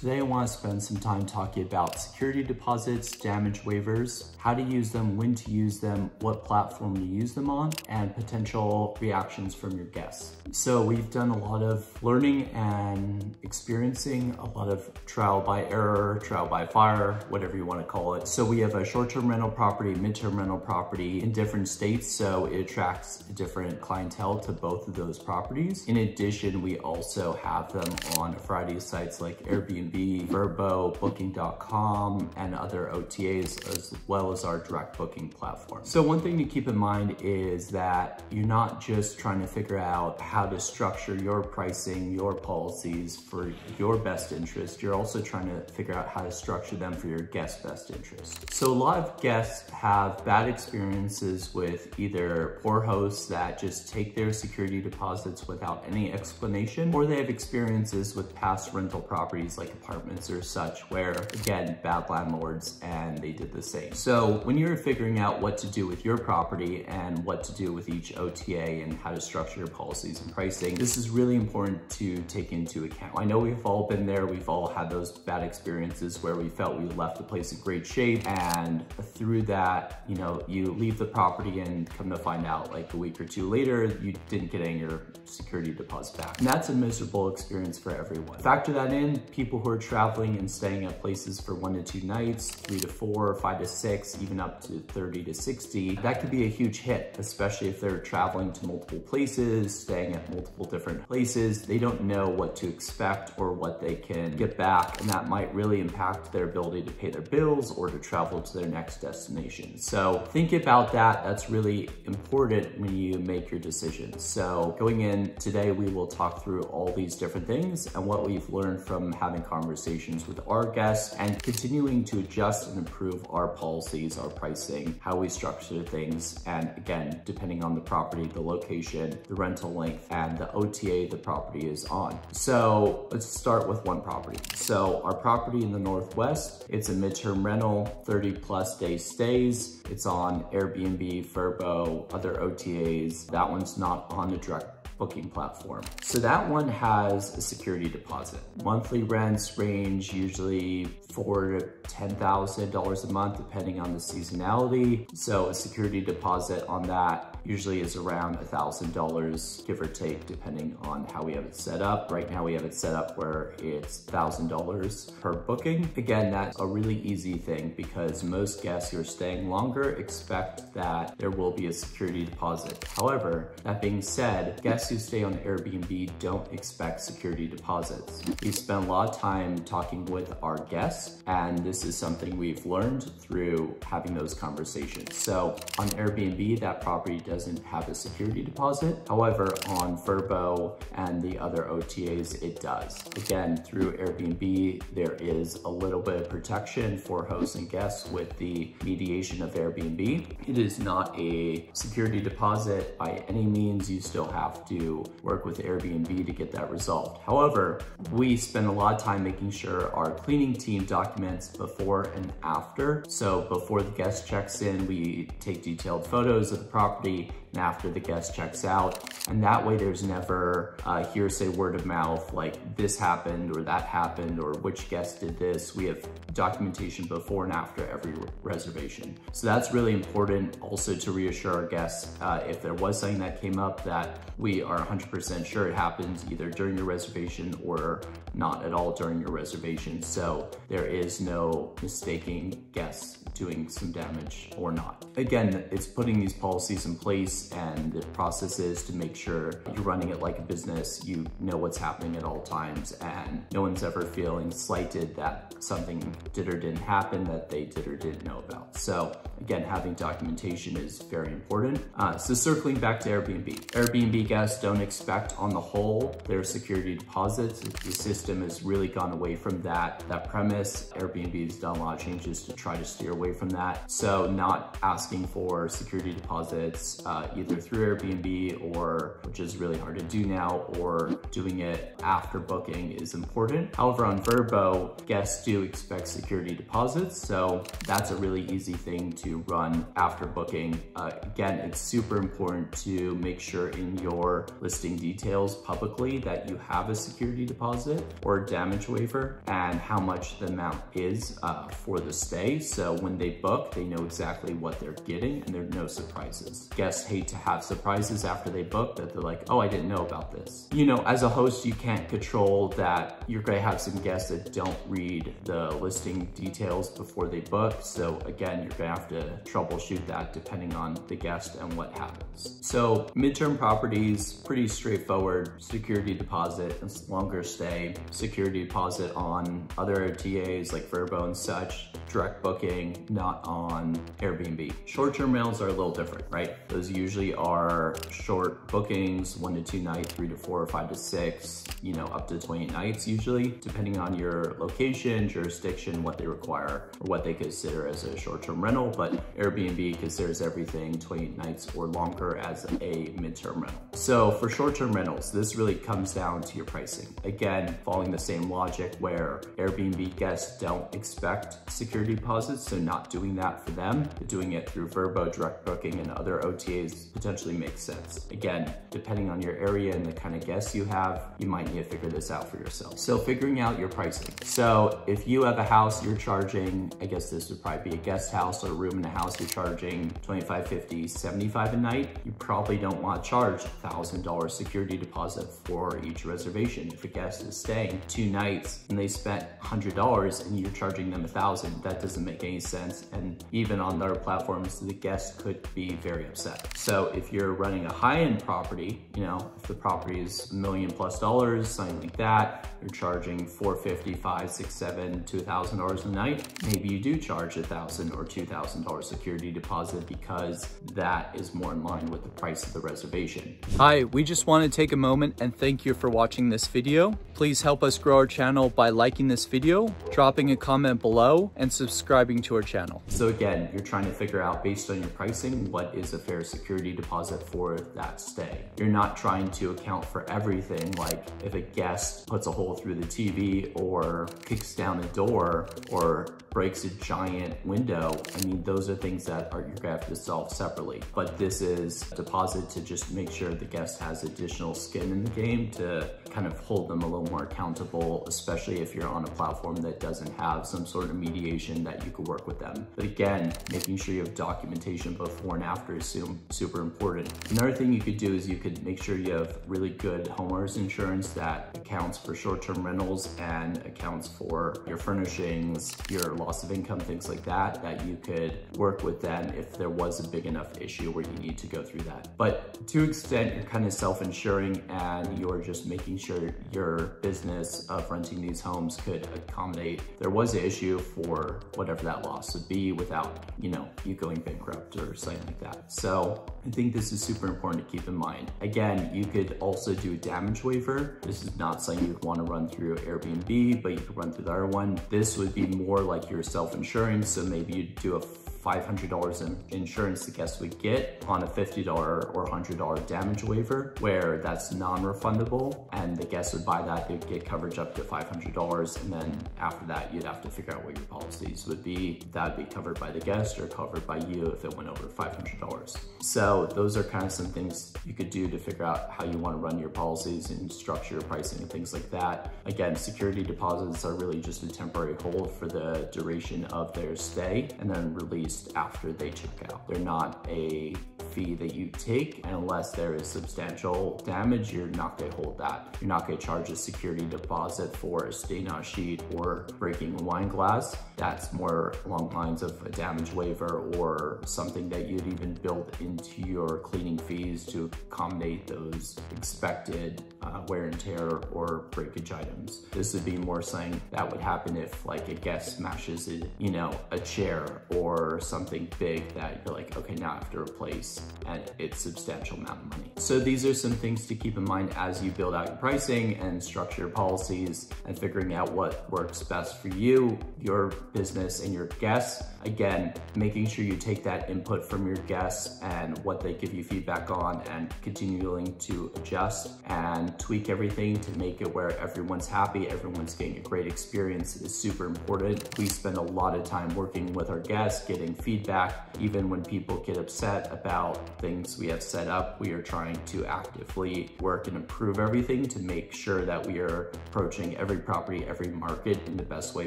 Today I want to spend some time talking about security deposits, damage waivers, how to use them, when to use them, what platform to use them on, and potential reactions from your guests. So we've done a lot of learning and experiencing, a lot of trial by error, trial by fire, whatever you want to call it. So we have a short-term rental property, mid-term rental property in different states, so it attracts a different clientele to both of those properties. In addition, we also have them on a variety of sites like Airbnb, VRBO, Booking.com, and other OTAs, as well as our direct booking platform. So one thing to keep in mind is that you're not just trying to figure out how to structure your pricing, your policies for your best interest. You're also trying to figure out how to structure them for your guest's best interest. So a lot of guests have bad experiences with either poor hosts that just take their security deposits without any explanation, or they have experiences with past rental properties like apartments or such, where again, bad landlords, and they did the same. So when you're figuring out what to do with your property and what to do with each OTA and how to structure your policies and pricing, this is really important to take into account. I know we've all been there. We've all had those bad experiences where we felt we left the place in great shape, and through that, you know, you leave the property and come to find out like a week or two later, you didn't get any of your security deposit back. And that's a miserable experience for everyone. Factor that in. People who are traveling and staying at places for 1 to 2 nights, 3 to 4, 5 to 6, even up to 30 to 60, that could be a huge hit, especially if they're traveling to multiple places, staying at multiple different places. They don't know what to expect or what they can get back, and that might really impact their ability to pay their bills or to travel to their next destination. So think about that. That's really important when you make your decisions. So going in today, we will talk through all these different things and what we've learned from having conversations with our guests and continuing to adjust and improve our policies, our pricing, how we structure things, and again, depending on the property, the location, the rental length, and the OTA the property is on. So let's start with one property. So our property in the Northwest, it's a midterm rental, 30+ day stays. It's on Airbnb, VRBO, other OTAs. That one's not on the direct booking platform. So that one has a security deposit. Monthly rents range usually $4,000 to $10,000 a month, depending on the seasonality. So a security deposit on that usually is around $1,000, give or take, depending on how we have it set up. Right now we have it set up where it's $1,000 per booking. Again, that's a really easy thing because most guests who are staying longer expect that there will be a security deposit. However, that being said, guests who stay on Airbnb don't expect security deposits. We spend a lot of time talking with our guests, and this is something we've learned through having those conversations. So on Airbnb, that property doesn't have a security deposit. However, on VRBO and the other OTAs, it does. Again, through Airbnb, there is a little bit of protection for hosts and guests with the mediation of Airbnb. It is not a security deposit by any means. You still have to work with Airbnb to get that resolved. However, we spend a lot of time making sure our cleaning team documents before and after. So before the guest checks in, we take detailed photos of the property, and after the guest checks out. And that way there's never hearsay, word of mouth, like this happened or that happened or which guest did this. We have documentation before and after every reservation. So that's really important also to reassure our guests if there was something that came up that we are 100% sure it happens either during your reservation or not at all during your reservation. So there is no mistaking guests doing some damage or not. Again, it's putting these policies in place and the processes to make sure you're running it like a business, you know what's happening at all times, and no one's ever feeling slighted that something did or didn't happen that they did or didn't know about. So again, having documentation is very important. So circling back to Airbnb. Airbnb guests don't expect on the whole their security deposits. The system has really gone away from that premise. Airbnb has done a lot of changes to try to steer away from that. So not asking for security deposits this either through Airbnb, or which is really hard to do now, or doing it after booking is important. However, on VRBO, guests do expect security deposits, so that's a really easy thing to run after booking. Again, it's super important to make sure in your listing details publicly that you have a security deposit or damage waiver and how much the amount is for the stay. So when they book, they know exactly what they're getting and there are no surprises. Guests hate to have surprises after they book that they're like, oh, I didn't know about this. You know, as a host, you can't control that you're gonna have some guests that don't read the listing details before they book. So again, you're gonna have to troubleshoot that depending on the guest and what happens. So midterm properties, pretty straightforward, security deposit, it's longer stay, security deposit on other OTAs like VRBO and such, direct booking, not on Airbnb. Short-term rentals are a little different, right? Those usually are short bookings, 1 to 2 nights, 3 to 4, 5 to 6, you know, up to 28 nights usually, depending on your location, jurisdiction, what they require, or what they consider as a short-term rental, but Airbnb considers everything 28 nights or longer as a midterm rental. So for short-term rentals, this really comes down to your pricing. Again, following the same logic where Airbnb guests don't expect security deposits, so not doing that for them, but doing it through VRBO, direct booking, and other OTAs potentially makes sense. Again, depending on your area and the kind of guests you have, you might need to figure this out for yourself. So figuring out your pricing. So if you have a house, you're charging, I guess this would probably be a guest house or a room in a house, you're charging $25, $50, $75 a night, you probably don't want to charge $1,000 security deposit for each reservation. If a guest is staying 2 nights and they spent $100 and you're charging them $1,000, that doesn't make any sense. And even on other platforms, the guest could be very upset. So if you're running a high-end property, you know, if the property is $1 million plus, something like that, you're charging $450, $500, $600, $700 to $1,000 a night. Maybe you do charge $1,000 or $2,000 security deposit because that is more in line with the price of the reservation. Hi, we just want to take a moment and thank you for watching this video. Please help us grow our channel by liking this video, dropping a comment below, and subscribing to our channel. So again, you're trying to figure out based on your pricing, what is a fair security deposit for that stay. You're not trying to account for everything, like if a guest puts a hole through the TV or kicks down a door or breaks a giant window. I mean, those are things that you're gonna have to solve separately. But this is a deposit to just make sure the guest has additional skin in the game to kind of hold them a little more accountable, especially if you're on a platform that doesn't have some sort of mediation that you could work with them. But again, making sure you have documentation before and after is super important. Another thing you could do is you could make sure you have really good homeowners insurance that accounts for short-term rentals and accounts for your furnishings, your loss of income, things like that, that you could work with them if there was a big enough issue where you need to go through that. But to an extent, you're kind of self-insuring and you're just making sure your business of renting these homes could accommodate. There was an issue for whatever that loss would be without, you know, you going bankrupt or something like that. So I think this is super important to keep in mind. Again, you could also do a damage waiver. This is not something you'd want to run through Airbnb, but you could run through the other one. This would be more like your self-insuring, so maybe you do a $500 in insurance the guest would get on a $50 or $100 damage waiver, where that's non-refundable, and the guest would buy that, they'd get coverage up to $500, and then after that, you'd have to figure out what your policies would be. That'd be covered by the guest or covered by you if it went over $500. So those are kind of some things you could do to figure out how you want to run your policies and structure your pricing and things like that. Again, security deposits are really just a temporary hold for the duration of their stay and then release after they check out. They're not a fee that you take, and unless there is substantial damage, you're not gonna hold that. You're not gonna charge a security deposit for a stain on a sheet or breaking a wine glass. That's more along lines of a damage waiver or something that you'd even build into your cleaning fees to accommodate those expected wear and tear or breakage items. This would be more saying that would happen if like a guest smashes a, you know, a chair or something big that you're like, okay, now I have to replace price, and it's a substantial amount of money. So these are some things to keep in mind as you build out your pricing and structure your policies and figuring out what works best for you, your business, and your guests. Again, making sure you take that input from your guests and what they give you feedback on and continuing to adjust and tweak everything to make it where everyone's happy, everyone's getting a great experience is super important. We spend a lot of time working with our guests, getting feedback. Even when people get upset about things we have set up, we are trying to actively work and improve everything to make sure that we are approaching every property, every market in the best way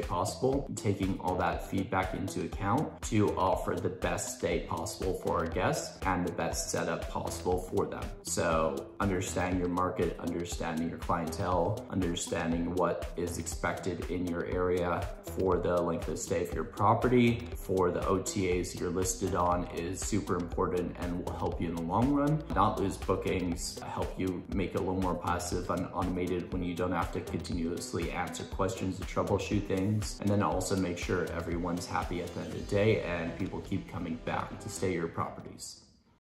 possible, taking all that feedback into account to offer the best stay possible for our guests and the best setup possible for them. So understanding your market, understanding your clientele, understanding what is expected in your area for the length of stay for your property, for the OTAs you're listed on is super important and will help you in the long run. Not lose bookings, help you make it a little more passive and automated when you don't have to continuously answer questions to troubleshoot things. And then also make sure everyone's happy at the end of the day and people keep coming back to stay your properties.